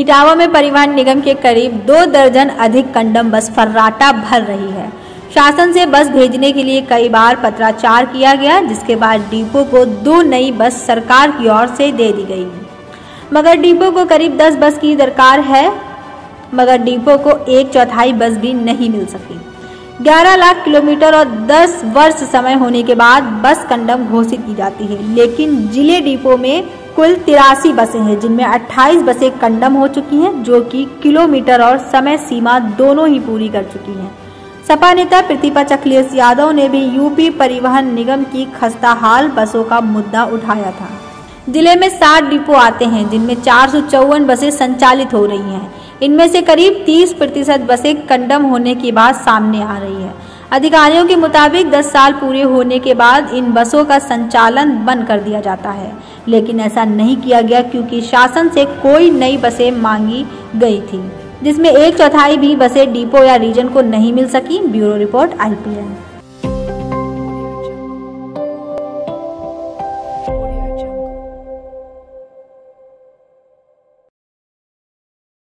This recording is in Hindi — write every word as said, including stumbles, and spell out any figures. इटावा में परिवहन निगम के करीब दो दर्जन अधिक कंडम बस फर्राटा भर रही है। शासन से बस भेजने के लिए कई बार पत्राचार किया गया, जिसके बाद डिपो को दो नई बस सरकार की ओर से दे दी गई, मगर डिपो को करीब दस बस की दरकार है, मगर डिपो को एक चौथाई बस भी नहीं मिल सकी। ग्यारह लाख किलोमीटर और दस वर्ष समय होने के बाद बस कंडम घोषित की जाती है, लेकिन जिले डिपो में कुल तिरासी बसें हैं, जिनमें अट्ठाईस बसें कंडम हो चुकी हैं, जो कि किलोमीटर और समय सीमा दोनों ही पूरी कर चुकी हैं। सपा नेता प्रतिपक्ष अखिलेश यादव ने भी यूपी परिवहन निगम की खस्ताहाल बसों का मुद्दा उठाया था। जिले में सात डिपो आते हैं, जिनमें चार सौ चौवन बसें संचालित हो रही हैं। इनमें से करीब तीस प्रतिशत बसें कंडम होने के बाद सामने आ रही है। अधिकारियों के मुताबिक दस साल पूरे होने के बाद इन बसों का संचालन बंद कर दिया जाता है, लेकिन ऐसा नहीं किया गया क्योंकि शासन से कोई नई बसें मांगी गई थी, जिसमें एक चौथाई भी बसें डिपो या रीजन को नहीं मिल सकी। Bureau report I P N.